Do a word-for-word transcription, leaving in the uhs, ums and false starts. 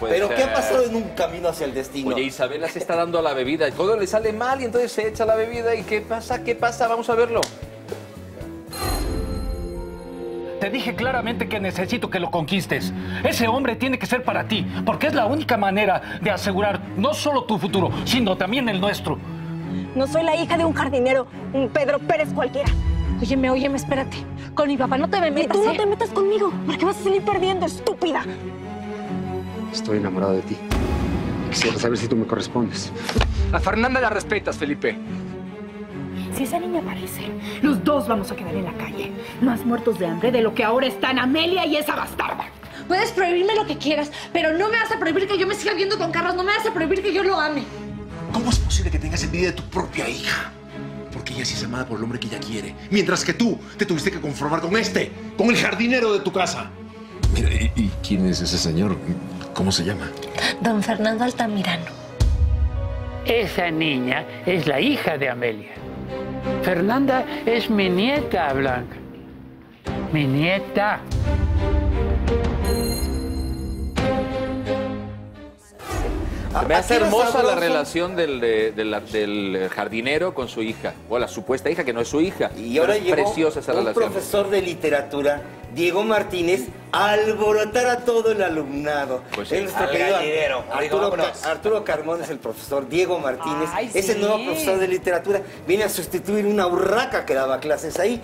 puede Pero ser. ¿Qué ha pasado en un camino hacia el destino? Oye, Isabela se está dando a la bebida y todo le sale mal y entonces se echa la bebida. ¿Y qué pasa? ¿Qué pasa? Vamos a verlo. Te dije claramente que necesito que lo conquistes. Ese hombre tiene que ser para ti, porque es la única manera de asegurar no solo tu futuro, sino también el nuestro. No soy la hija de un jardinero, un Pedro Pérez cualquiera. Óyeme, óyeme, espérate. Con mi papá no te me metas. Y tú no ¿eh? te metas conmigo, porque vas a salir perdiendo, estúpida. Estoy enamorado de ti. Quisiera saber si tú me correspondes. A Fernanda la respetas, Felipe. Si esa niña aparece, los dos vamos a quedar en la calle. Más muertos de hambre de lo que ahora están Amelia y esa bastarda. Puedes prohibirme lo que quieras, pero no me vas a prohibir que yo me siga viendo con Carlos. No me vas a prohibir que yo lo ame. ¿Cómo es posible que tengas envidia de tu propia hija? Porque ella sí es amada por el hombre que ella quiere. Mientras que tú te tuviste que conformar con este, con el jardinero de tu casa. Mira, ¿y, y quién es ese señor? ¿Cómo se llama? Don Fernando Altamirano. Esa niña es la hija de Amelia. Fernanda es mi nieta, Blanca. Mi nieta. Se me hace hermosa la relación del, de, de la, del jardinero con su hija, o la supuesta hija que no es su hija. Y ahora es llegó preciosa esa un relación. Profesor de literatura, Diego Martínez, a alborotar a todo el alumnado. Pues es nuestro querido jardinero. Arturo, Arturo Carmona es el profesor, Diego Martínez, Ay, es sí. el nuevo profesor de literatura. Viene a sustituir una urraca que daba clases ahí